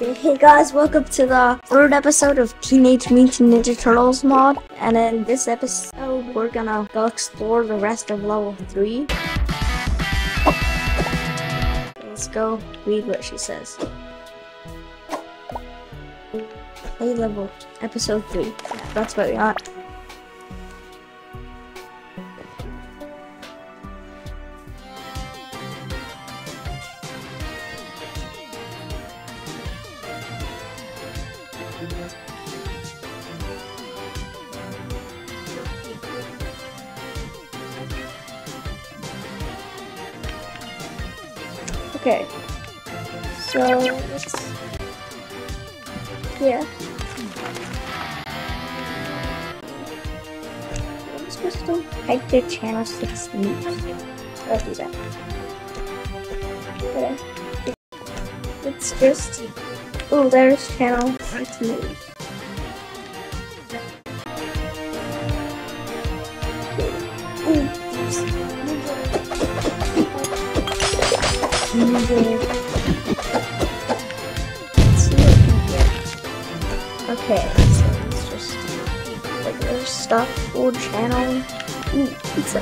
Hey guys, welcome to the third episode of Teenage Mutant Ninja Turtles mod, and in this episode we're gonna go explore the rest of level 3. Let's go read what she says. Play level, episode 3. That's what we got. Okay, so it's here. I'm supposed to hike to Channel 6 News. Let's do that. Okay. It's just... oh, there's Channel 6 News. Let's see what we get. Okay, so it's just like there's stuff, full channel. Ooh, pizza.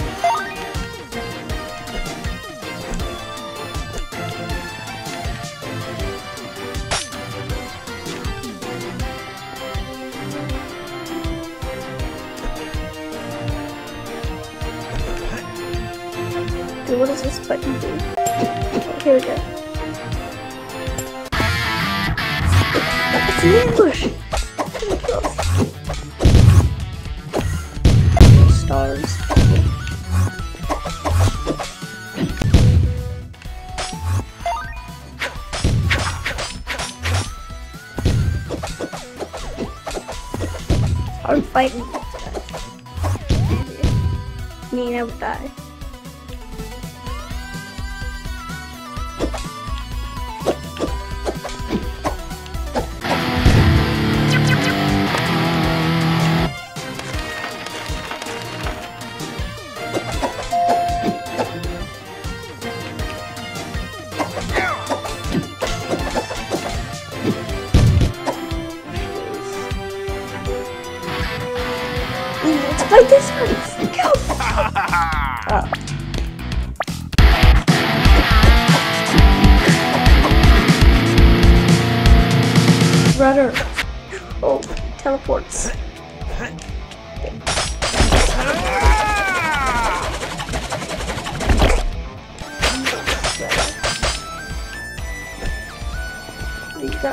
Dude, what does this button do? Here we go. It's in English! Stars. I'm fighting. I mean, I would die. Like this one! Go! Oh. Shredder! Oh, teleports. There you go.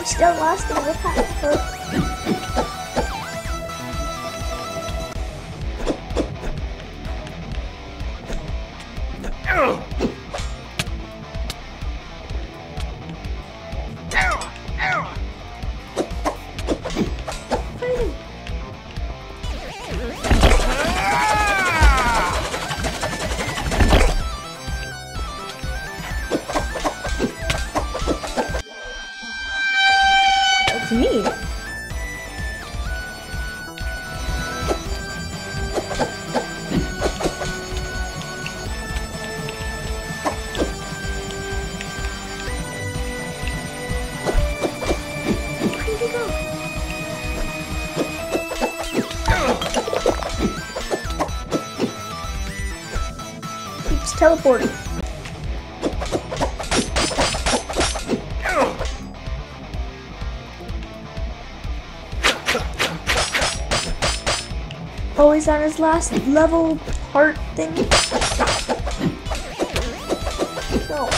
I'm still lost in the path. Me. Keeps teleporting. Oh, he's on his last level heart thing. No.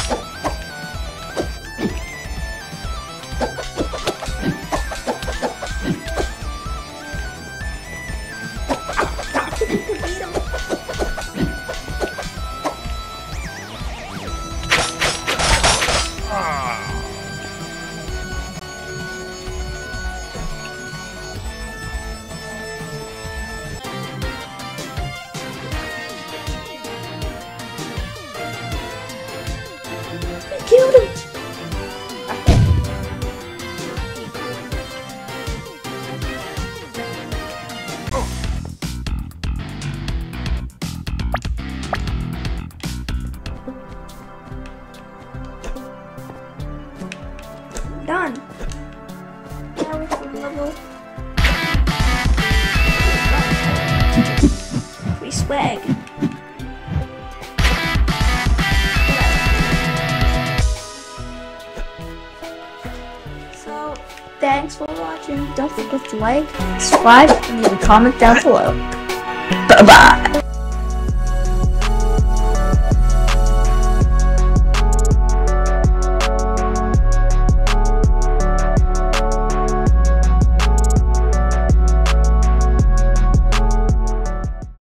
Killed him! Okay. done. Now it's the bubble. Free swag. So, thanks for watching. Don't forget to like, subscribe, and leave a comment down below. Bye-bye.